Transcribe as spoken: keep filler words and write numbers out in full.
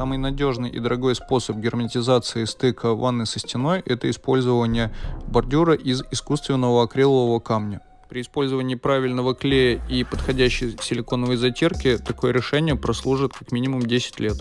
Самый надежный и дорогой способ герметизации стыка ванны со стеной – это использование бордюра из искусственного акрилового камня. При использовании правильного клея и подходящей силиконовой затирки такое решение прослужит как минимум десять лет.